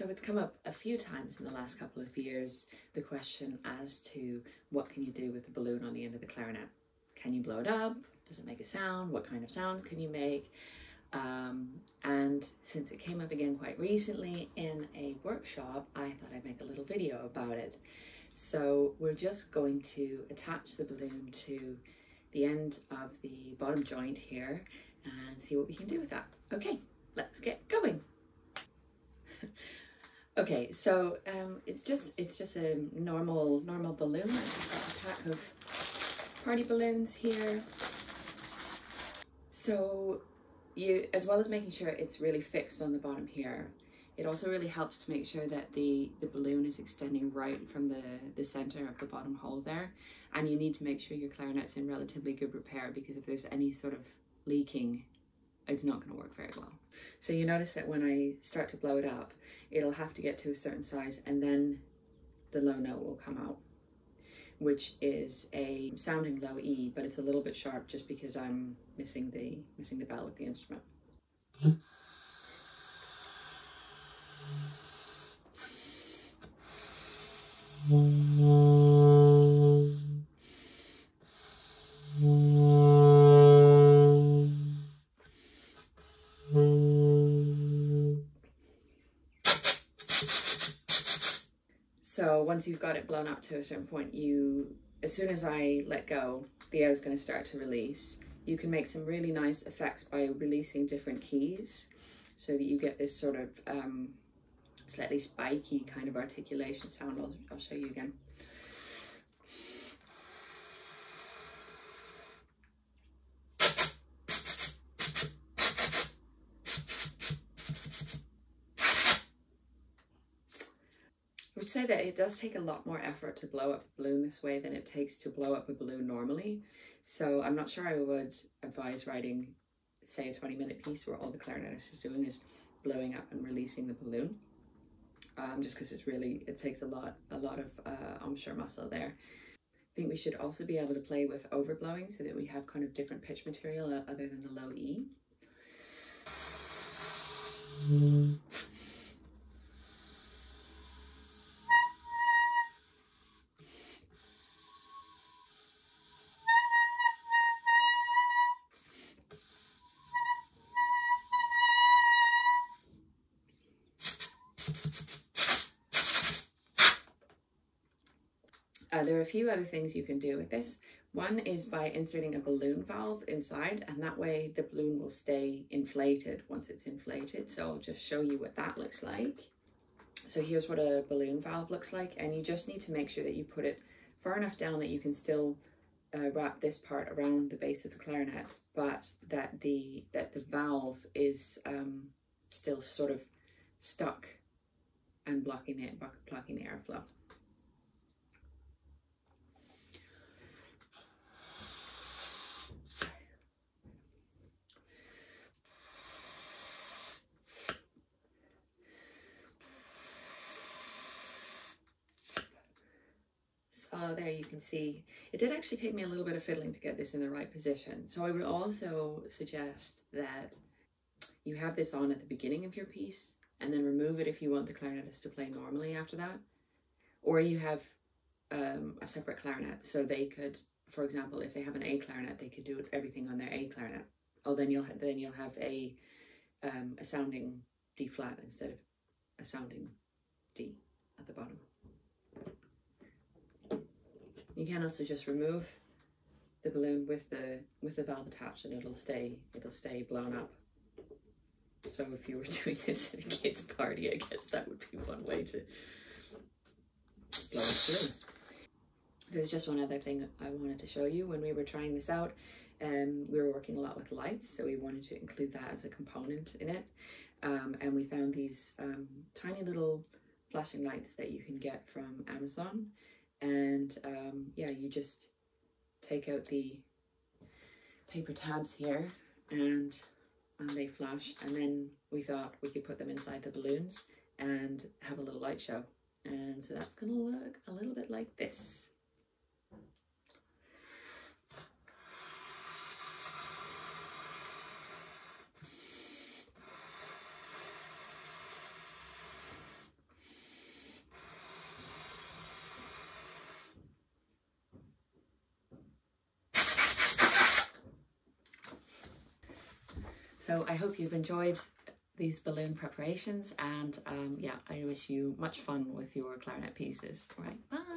So it's come up a few times in the last couple of years, the question as to what can you do with the balloon on the end of the clarinet? Can you blow it up? Does it make a sound? What kind of sounds can you make? And since it came up again quite recently in a workshop, I thought I'd make a little video about it. So we're just going to attach the balloon to the end of the bottom joint here and see what we can do with that. Okay, let's get going. Okay, so it's just a normal balloon. I've just got a pack of party balloons here. So you, as well as making sure it's really fixed on the bottom here, it also really helps to make sure that the balloon is extending right from the center of the bottom hole there. And you need to make sure your clarinet's in relatively good repair, because if there's any sort of leaking, it's not going to work very well. So you notice that when I start to blow it up, it'll have to get to a certain size and then the low note will come out, which is a sounding low E, but it's a little bit sharp just because I'm missing the bell of the instrument. Mm-hmm. So once you've got it blown up to a certain point, as soon as I let go, the air is going to start to release. You can make some really nice effects by releasing different keys so that you get this sort of slightly spiky kind of articulation sound. I'll show you again. I would say that it does take a lot more effort to blow up a balloon this way than it takes to blow up a balloon normally. So I'm not sure I would advise writing, say, a 20-minute piece where all the clarinetist is doing is blowing up and releasing the balloon, just because it takes a lot of embouchure muscle there. I think we should also be able to play with overblowing so that we have kind of different pitch material other than the low E. There are a few other things you can do with this. One is by inserting a balloon valve inside, and that way the balloon will stay inflated once it's inflated. So I'll just show you what that looks like. So here's what a balloon valve looks like, and you just need to make sure that you put it far enough down that you can still wrap this part around the base of the clarinet, but that the valve is still sort of stuck and blocking the airflow. Oh, there you can see. It did actually take me a little bit of fiddling to get this in the right position. So I would also suggest that you have this on at the beginning of your piece and then remove it if you want the clarinetist to play normally after that. Or you have a separate clarinet, so they could, for example, if they have an A clarinet, they could do everything on their A clarinet. Oh, then you'll have a sounding D flat instead of a sounding D at the bottom. You can also just remove the balloon with the valve attached, and it'll stay blown up. So if you were doing this at a kid's party, I guess that would be one way to blow up balloons. There's just one other thing I wanted to show you. When we were trying this out, we were working a lot with lights, so we wanted to include that as a component in it. And we found these tiny little flashing lights that you can get from Amazon. And yeah, you just take out the paper tabs here and they flash, and then we thought we could put them inside the balloons and have a little light show. And so that's gonna look a little bit like this. So I hope you've enjoyed these balloon preparations, and yeah, I wish you much fun with your clarinet pieces. All right, bye.